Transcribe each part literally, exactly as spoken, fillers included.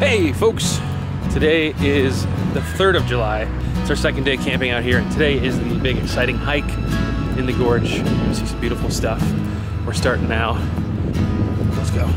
Hey folks, today is the third of July. It's our second day camping out here, and today is the big exciting hike in the gorge. You're gonna see some beautiful stuff. We're starting now. Let's go.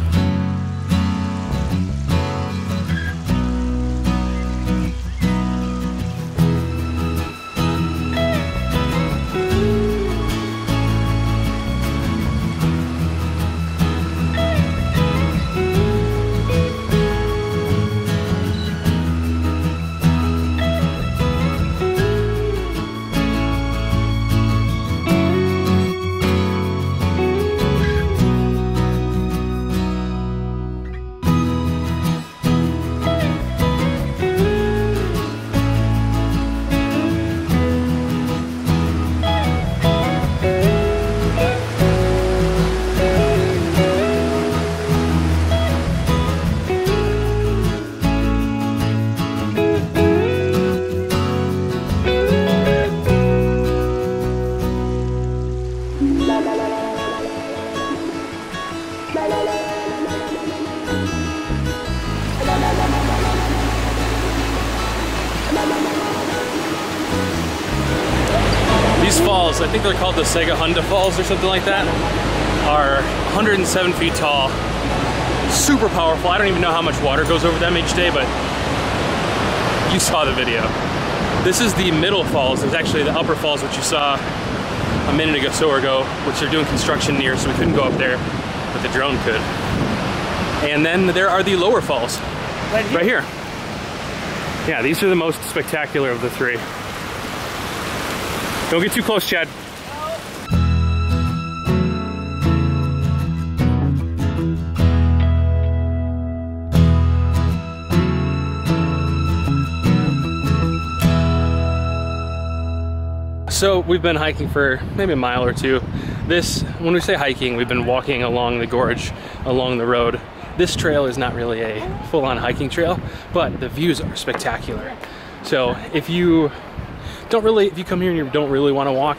These falls, I think they're called the Sega Honda Falls or something like that, are one hundred seven feet tall, super powerful. I don't even know how much water goes over them each day, but you saw the video. This is the middle falls. It's actually the upper falls, which you saw a minute ago so ago, which they're doing construction near, so we couldn't go up there, but the drone could. And then there are the lower falls, right here. Right here. Yeah, these are the most spectacular of the three. Don't get too close, Chad. So we've been hiking for maybe a mile or two. This, when we say hiking, we've been walking along the gorge, along the road. This trail is not really a full-on hiking trail, but the views are spectacular. So if you don't really, if you come here and you don't really want to walk,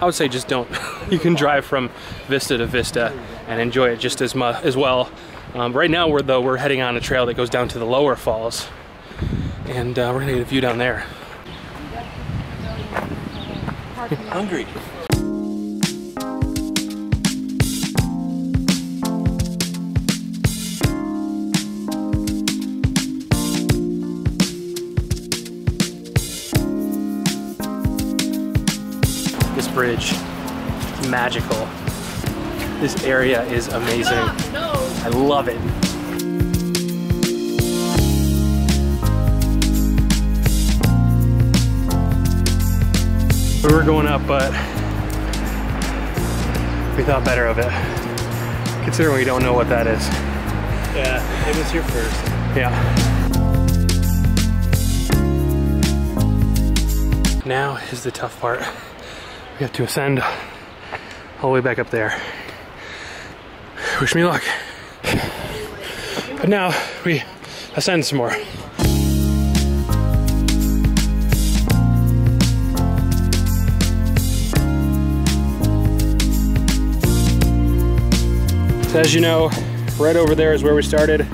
I would say just don't. You can drive from vista to vista and enjoy it just as much as well. Um, right now, we're though we're heading on a trail that goes down to the lower falls, and uh, we're gonna get a view down there. Hungry. This bridge is magical. This area is amazing. I love it. We were going up, but we thought better of it, considering we don't know what that is. Yeah, it was here first. Yeah. Now is the tough part. We have to ascend all the way back up there. Wish me luck. But now we ascend some more. As you know, right over there is where we started,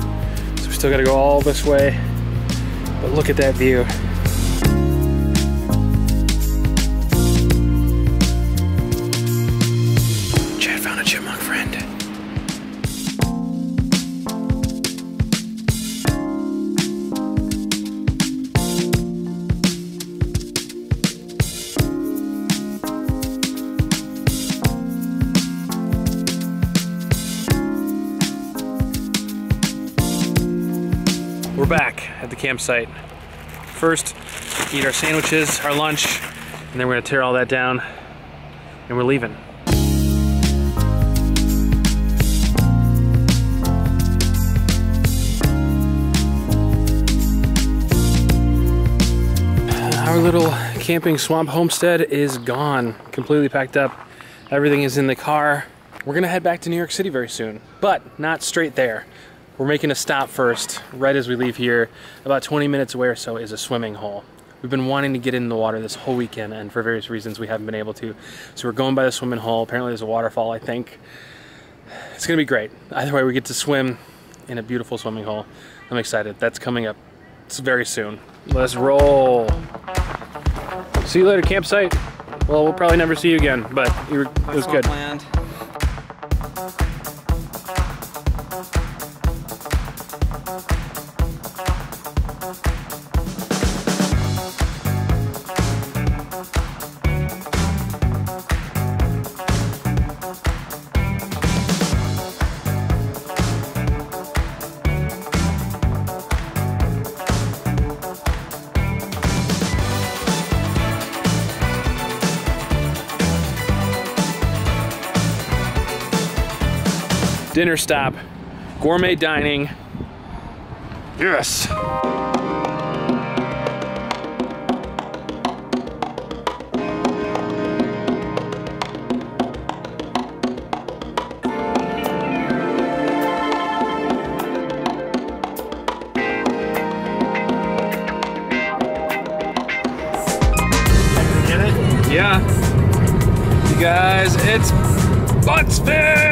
so we still gotta go all this way, but look at that view. Chad found a chipmunk friend. We're back at the campsite. First, eat our sandwiches, our lunch, and then we're gonna tear all that down, and we're leaving. Our little camping swamp homestead is gone, completely packed up. Everything is in the car. We're gonna head back to New York City very soon, but not straight there. We're making a stop first, right as we leave here. About twenty minutes away or so is a swimming hole. We've been wanting to get in the water this whole weekend, and for various reasons we haven't been able to. So we're going by the swimming hole. Apparently there's a waterfall, I think. It's gonna be great. Either way, we get to swim in a beautiful swimming hole. I'm excited. That's coming up very soon. Let's roll. See you later, campsite. Well, we'll probably never see you again, but it was good. Planned. Dinner stop, gourmet dining, yes! Get it? Yeah. You guys, it's Buttsville!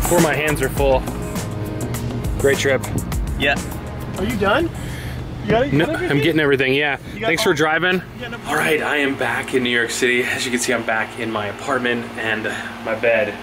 Before my hands are full. Great trip. Yeah. Are you done? You got, you no, got I'm getting everything, yeah. Thanks for driving. All right, I am back in New York City. As you can see, I'm back in my apartment, and my bed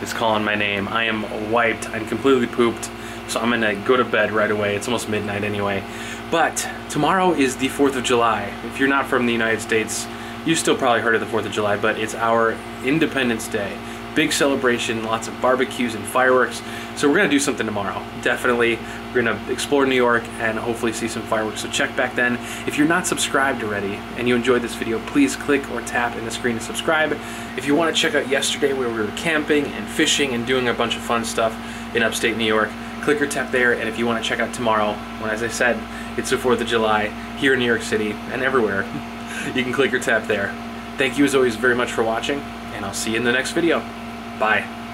is calling my name. I am wiped, I'm completely pooped, so I'm gonna go to bed right away. It's almost midnight anyway. But tomorrow is the fourth of July. If you're not from the United States, you've still probably heard of the fourth of July, but it's our Independence Day. Big celebration, lots of barbecues and fireworks. So we're gonna do something tomorrow, definitely. We're gonna explore New York and hopefully see some fireworks, so check back then. If you're not subscribed already and you enjoyed this video, please click or tap in the screen to subscribe. If you wanna check out yesterday where we were camping and fishing and doing a bunch of fun stuff in upstate New York, click or tap there. And if you wanna check out tomorrow, when, as I said, it's the fourth of July here in New York City and everywhere, you can click or tap there. Thank you as always very much for watching, and I'll see you in the next video. Bye.